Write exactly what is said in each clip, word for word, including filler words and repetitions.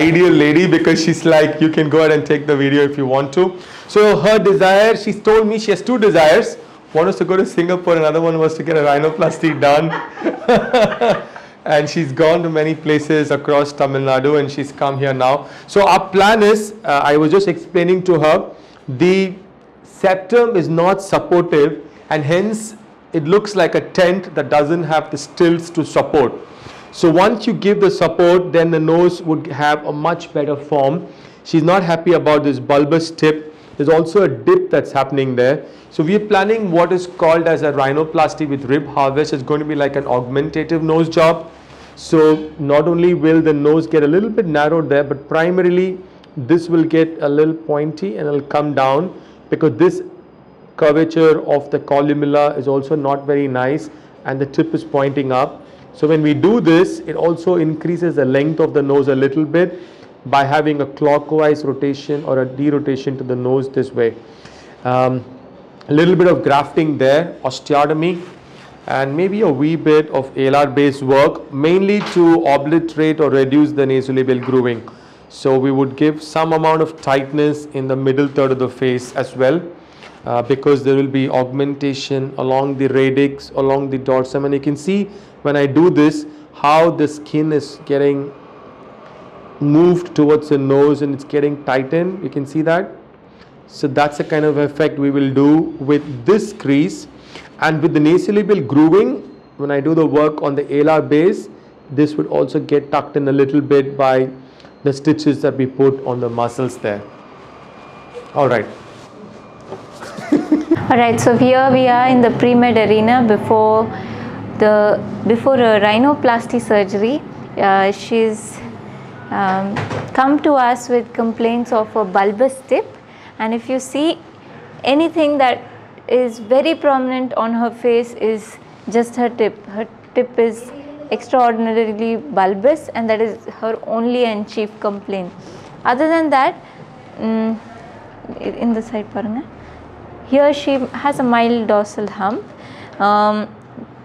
ideal lady, because she's like, you can go ahead and take the video if you want to. So her desire, she told me she has two desires. One was to go to Singapore, another one was to get a rhinoplasty done. And she's gone to many places across Tamil Nadu, and she's come here now. So our plan is, uh, I was just explaining to her, the septum is not supportive, and hence it looks like a tent that doesn't have the stilts to support. So once you give the support, then the nose would have a much better form. She's not happy about this bulbous tip. There's also a dip that's happening there. So we're planning what is called as a rhinoplasty with rib harvest. It's going to be like an augmentative nose job. So not only will the nose get a little bit narrowed there, but primarily this will get a little pointy and it'll come down, because this curvature of the columella is also not very nice, and the tip is pointing up. So when we do this, it also increases the length of the nose a little bit by having a clockwise rotation or a derotation to the nose this way. Um, a little bit of grafting there, osteotomy, and maybe a wee bit of A L R based work, mainly to obliterate or reduce the nasolabial grooving. So we would give some amount of tightness in the middle third of the face as well, uh, because there will be augmentation along the radix, along the dorsum, and you can see when I do this how the skin is getting moved towards the nose and it's getting tightened. You can see that. So that's the kind of effect we will do with this crease. And with the nasolabial grooving, when I do the work on the A L R base, this would also get tucked in a little bit by the stitches that we put on the muscles there. All right. All right, so here we are in the pre-med arena before the before a rhinoplasty surgery. Uh, she's um, come to us with complaints of a bulbous tip, and if you see, anything that is very prominent on her face is just her tip. Her tip is extraordinarily bulbous, and that is her only and chief complaint. Other than that, um, in the side paranga, here she has a mild dorsal hump. Um,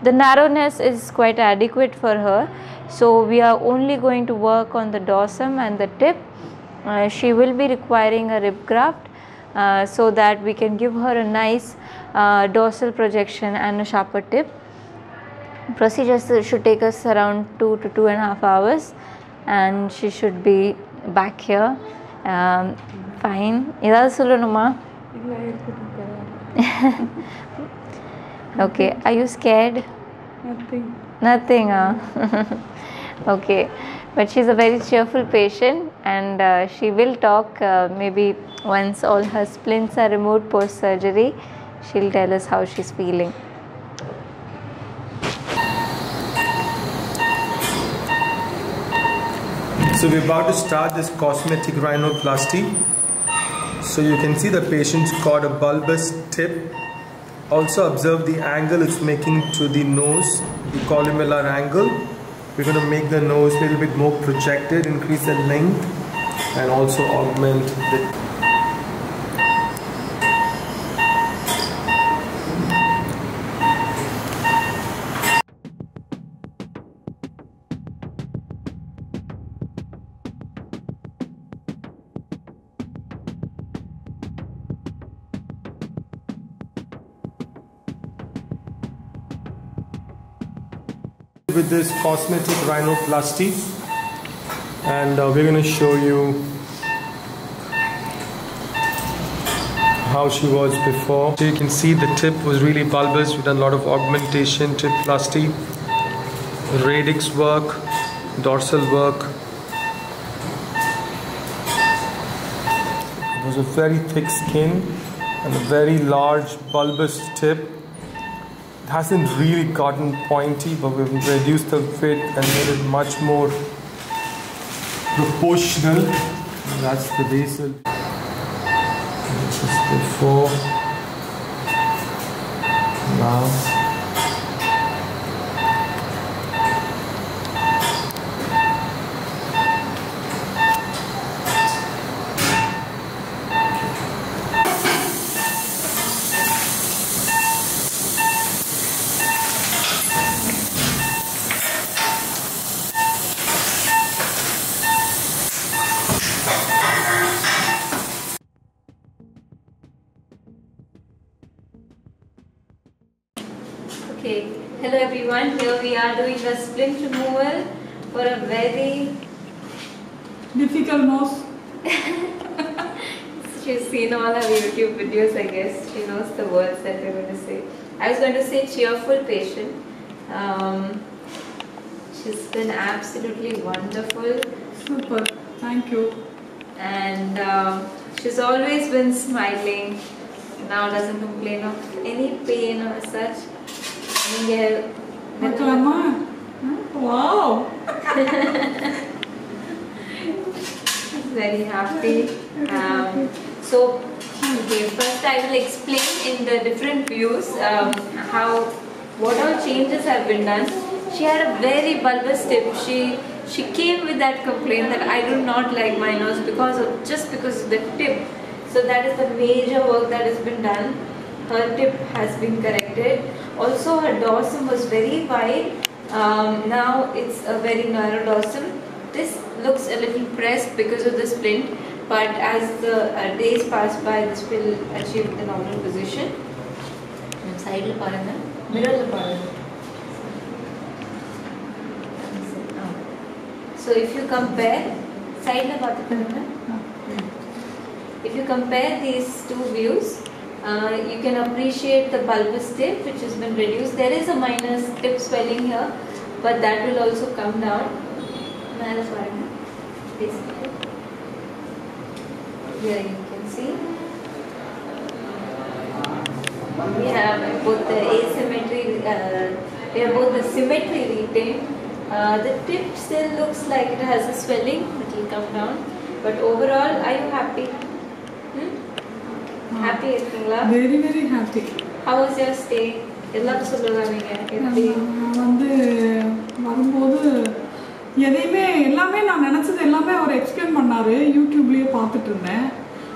the narrowness is quite adequate for her, so we are only going to work on the dorsum and the tip. Uh, she will be requiring a rib graft uh, so that we can give her a nice uh, dorsal projection and a sharper tip. Procedures should take us around two to two and a half hours, and she should be back here. Um, fine. Okay. Are you scared? Nothing. Nothing. Huh? Okay. But she's a very cheerful patient, and uh, she will talk. Uh, maybe once all her splints are removed post surgery, she'll tell us how she's feeling. So we're about to start this cosmetic rhinoplasty. So you can see the patient's got a bulbous tip. Also observe the angle it's making to the nose, the columnar angle. We're going to make the nose a little bit more projected, increase the length, and also augment the... With this cosmetic rhinoplasty, and uh, we're going to show you how she was before. So you can see the tip was really bulbous. We've done a lot of augmentation, tip plasty, radix work, dorsal work. It was a very thick skin and a very large bulbous tip. It hasn't really gotten pointy, but we've reduced the width and made it much more proportional. That's the basal. This is before, now. Okay, hello everyone. Here we are doing a splint removal for a very difficult nose. She's seen all our YouTube videos, I guess. She knows the words that we're going to say. I was going to say cheerful patient. Um, she's been absolutely wonderful. Super. Thank you. And um, she's always been smiling. Now doesn't complain of any pain or such. Wow! She's very happy. Um, so, okay, first I will explain in the different views um, how what all changes have been done. She had a very bulbous tip. She she came with that complaint that I do not like my nose because of just because of the tip. So that is the major work that has been done. Her tip has been corrected. Also, her dorsum was very wide. Um, now it's a very narrow dorsum. This looks a little pressed because of the splint, but as the uh, days pass by, this will achieve the normal position. Side paranga, mirror paranga. So if you compare side la baat karna. If you compare these two views, uh, you can appreciate the bulbous tip which has been reduced. There is a minor tip swelling here, but that will also come down. Here you can see. We have both the asymmetry, uh, we have both the symmetry retained. Uh, the tip still looks like it has a swelling, it will come down. But overall, are you happy? Happy, Isla? Very, very happy. How was your stay? Ella solala neenga ethi vandu varumbodhu edeyume ellame na nenachadhu ellame avaru explain pannaru YouTube liye paathutirren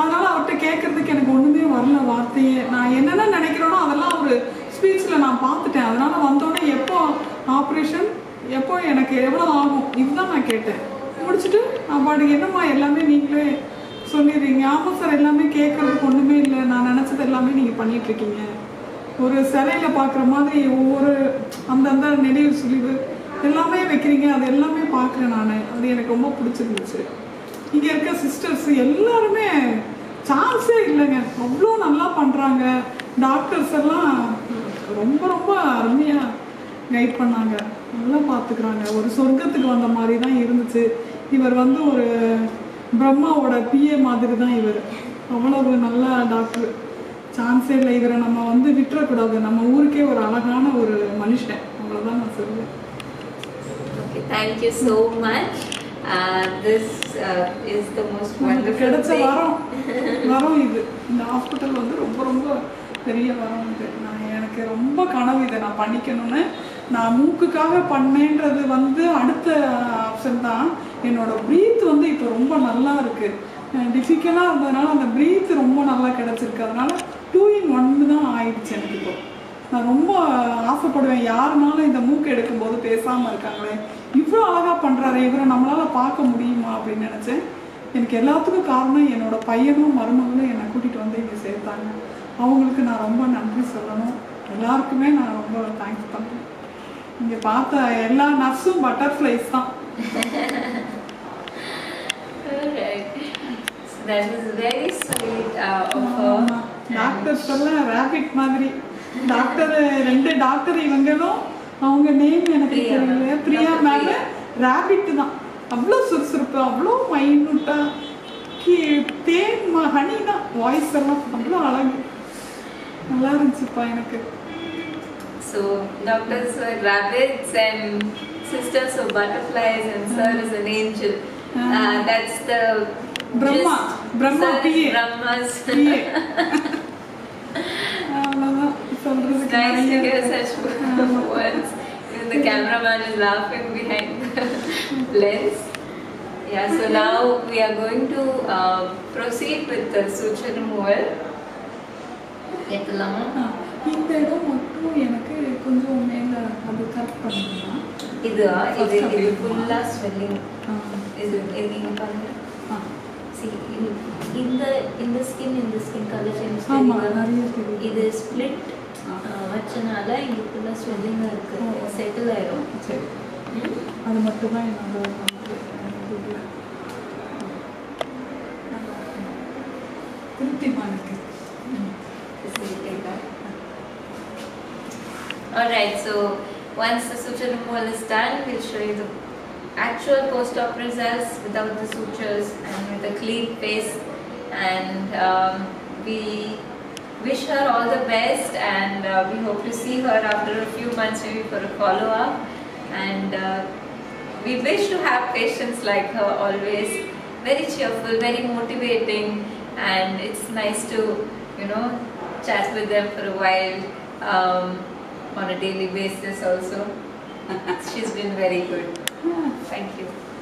adanaala avarta kekkuradhukku enakku onnume varala vaarthaye na enna na nenikirano adella avaru speech la na paathuten adanaala vandona eppo operation eppo enakku evlo aagum idha na keten mudichittu avadu enna ma ellame neengale சொல்லிடுறீங்க. ஆமாம் sir, எல்லாமே கேட்குறதுக்கு ஒன்றுமே இல்லை, நான் நினச்சது எல்லாமே நீங்கள் பண்ணிகிட்ருக்கீங்க. ஒரு சிலையில் பார்க்குற மாதிரி ஒவ்வொரு அந்தந்த நினைவு சுழிவு எல்லாமே வைக்கிறீங்க, அது எல்லாமே பார்க்குறேன் நான், அது எனக்கு ரொம்ப பிடிச்சிருந்துச்சு. இங்கே இருக்க சிஸ்டர்ஸ் எல்லாருமே சான்ஸே இல்லைங்க, அவ்வளோ நல்லா பண்ணுறாங்க. டாக்டர்ஸ் எல்லாம் ரொம்ப ரொம்ப அருமையாக கைட் பண்ணாங்க, நல்லா பார்த்துக்குறாங்க. ஒரு சொர்க்கத்துக்கு வந்த மாதிரி தான் இருந்துச்சு. இவர் வந்து ஒரு பிரம்மாவோட பிஏ மாதிரி தான் இவர், அவ்வளவு நல்ல டாக்டர். சான்ஸே இல்லை, இவரை நம்ம வந்து விட்டுறக்கூடாது, நம்ம ஊருக்கே ஒரு அழகான ஒரு மனுஷன், அவ்வளோதான் நான் சொல்லுவேன். Okay, thank you so much. This is the most wonderful. கிடைச்ச வரோம் வரோம் இது, இந்த ஹாஸ்பிட்டல் வந்து ரொம்ப ரொம்ப பெரிய வரோம் இது. நான் எனக்கு ரொம்ப கனவு இதை நான் பண்ணிக்கணும்னு. நான் மூக்குக்காக பண்ணேன்றது வந்து அடுத்த ஆப்ஷன் தான். என்னோடய ப்ரீத் வந்து இப்போ ரொம்ப நல்லா இருக்குது, டிஃபிகல்ட்டாக இருந்ததுனால அந்த ப்ரீத் ரொம்ப நல்லா கிடச்சிருக்கு. அதனால டூ இன் ஒன்று தான் ஆயிடுச்சு எனக்கு. இப்போ நான் ரொம்ப ஆசைப்படுவேன், யாருனாலும் இந்த மூக்கு எடுக்கும்போது பேசாமல் இருக்காங்களே, இவ்வளோ அழகாக பண்ணுறாரு, இவரை நம்மளால் பார்க்க முடியுமா அப்படின்னு நினச்சேன். எனக்கு எல்லாத்துக்கும் காரணம் என்னோடய பையனும் மருமகளும் என்னை கூட்டிகிட்டு வந்து இங்கே சேர்த்தாங்க. அவங்களுக்கு நான் ரொம்ப நன்றி சொல்லணும், எல்லாருக்குமே நான் ரொம்ப தேங்க்ஸ் பண்ணுறேன். இங்கே பார்த்த எல்லா நர்ஸும் பட்டர்ஃப்ளைஸ் தான். Alright, so that is very sweet uh, of her. Doctor சொல்ல rabbit மாதிரி. Doctor ரெண்டு டாக்டர் இவங்களும் அவங்க நேம் எனக்கு தெரியல, பிரியா மேல rabbit தான். அவ்வளோ சுறுசுறுப்பு, அவ்வளோ மைனூட்டா கீ தேன் ஹனி தான் வாய்ஸ் எல்லாம், அவ்வளோ அழகு, நல்லா இருந்துச்சுப்பா எனக்கு. So doctors were rabbits and sisters were butterflies and sir is an angel. Uh, that's the Brahma. Brahma P A. Brahmas. It's nice to hear such words. Even the cameraman is laughing behind the lens. Yeah. So now we are going to uh, proceed with the suture removal. Yethalama. இந்த இடம் மட்டும் எனக்கு கொஞ்சம் மேலே அது correct பண்ணுறேன். இது இது இது ஃபுல்லாக ஸ்வெல்லிங் இது நீங்கள் பாருங்கள். ஆ சரி, இந்த இந்த ஸ்கின் இந்த ஸ்கின் கலர் சேஞ்ச், இது ஸ்பிளிட் வச்சு அதனால இதுக்குள்ள ஸ்வெல்லிங் இருக்கு செட்டில் ஆயிடும் சரி அது மட்டும் தான் என்னோட திருப்தி மானக்கு சரி கேட்டா all right so once the suture removal is done we'll show you the actual post op results without the sutures and with a clean face and um, we wish her all the best and uh, we hope to see her after a few months maybe for a follow up and uh, we wish to have patients like her always very cheerful very motivating and it's nice to you know chat with them for a while um, on a daily basis also she's been very good thank you